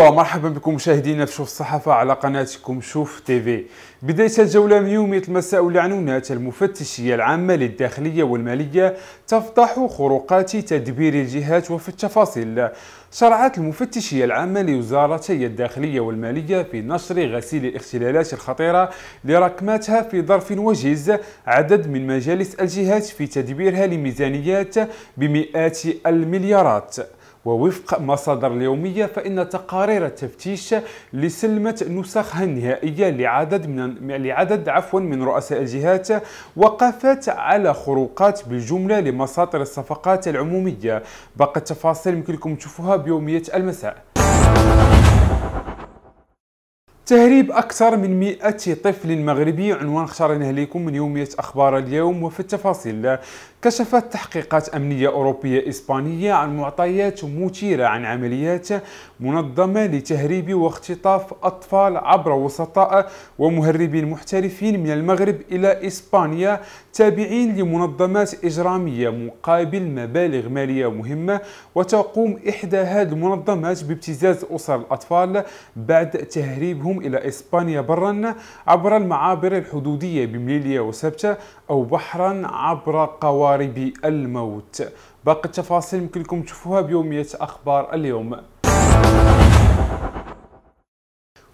ومرحبا بكم مشاهدينا في شوف الصحافة على قناتكم شوف تيفي. بداية الجولة من يومية المساء لعنونات المفتشية العامة للداخلية والمالية تفضح خروقات تدبير الجهات. وفي التفاصيل، شرعت المفتشية العامة لوزارتي الداخلية والمالية في نشر غسيل الاختلالات الخطيرة لركماتها في ظرف وجيز عدد من مجالس الجهات في تدبيرها لميزانيات بمئات المليارات. ووفق مصادر اليومية، فإن تقارير التفتيش لسلمت نسخها النهائية لعدد من رؤساء الجهات وقفت على خروقات بالجملة لمساطر الصفقات العمومية. باقي التفاصيل يمكن لكم تشوفوها بيومية المساء. تهريب أكثر من 100 طفل مغربي، عنوان اخترناه لكم من يومية أخبار اليوم. وفي التفاصيل، كشفت تحقيقات أمنية أوروبية إسبانية عن معطيات مثيرة عن عمليات منظمة لتهريب واختطاف أطفال عبر وسطاء ومهربين محترفين من المغرب إلى إسبانيا تابعين لمنظمات إجرامية مقابل مبالغ مالية مهمة. وتقوم إحدى هذه المنظمات بابتزاز أسر الأطفال بعد تهريبهم إلى إسبانيا برا عبر المعابر الحدودية بمليلية وسبتة أو بحرا عبر قوارب الموت. باقي التفاصيل يمكن لكم تشوفوها بيومية أخبار اليوم.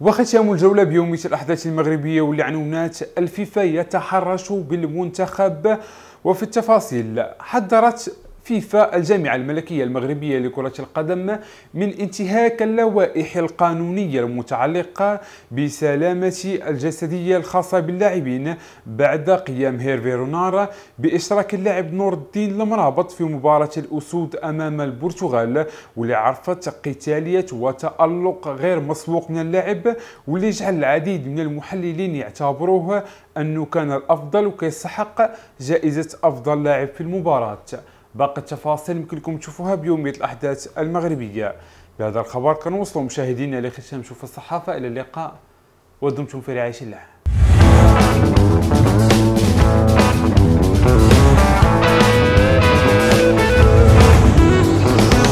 وختام الجولة بيومية الأحداث المغربية والعنونات، الفيفا يتحرش بالمنتخب. وفي التفاصيل، حذرت فيفا الجامعة الملكية المغربية لكرة القدم من انتهاك اللوائح القانونية المتعلقة بسلامة الجسدية الخاصة باللاعبين بعد قيام هيرفي رونار بإشراك اللاعب نور الدين لمرابط في مباراة الأسود أمام البرتغال، واللي عرفت قتالية وتألق غير مسبوق من اللاعب، واللي جعل العديد من المحللين يعتبروه أنه كان الأفضل وكيستحق جائزة أفضل لاعب في المباراة. باقي التفاصيل يمكنكم تشوفوها بيومية الأحداث المغربية. بهذا الخبر كنوصلوا مشاهدينا لختام شوف الصحافة. إلى اللقاء ودمتم في رعاية الله.